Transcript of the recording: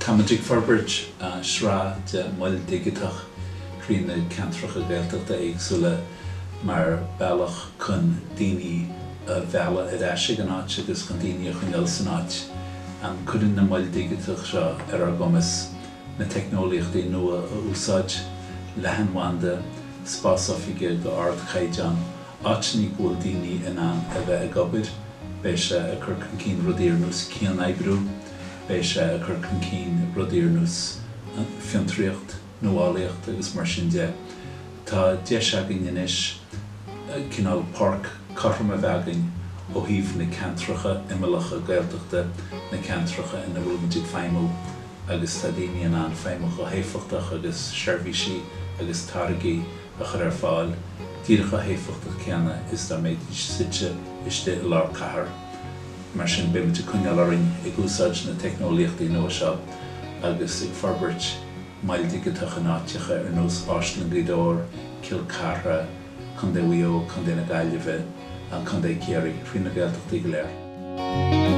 Tamadig Forbridge, Shra, the Mul Digitach, Krina Cantracha Delta Exula, Mar Balach Kun Dini, Vala Erashiganach, this Kundini Kunelsanach, and Kurin the Mul Digitach, Eragomis, the Technolich de Noa Usaj, Lahanwanda, Spasofige, the Art Kaijan, Achni Goldini, and An Eva Gobid, Besha Kirkankin Rodirnus Kian Ibru. Beise Kirkin Keen, Rodirnus, Fiontricht, Noalicht, agus Marshinde, Ta Deshagin Yanish, Kinal Park, Carmavagin, O'Heave Nicantracha, Emelacha Geldachte, Nicantracha, and the Wilmington Fimel, agus Tadinian and Fimel, Hefurtach, agus Shervishi, agus Targi, Acharafal, Dircha Hefurtach Kiana is the Medish Sitche, is the Lar Kahar. Marsin bim to Kunalarin, a goosaj and a technolicht in Osha, Agus Forbridge, Maldigitachanaticha, and Os Ashton Gidor, Kilcara, Condewio, Condenagalive, and Conde Kerry, Trinidad of Tigler.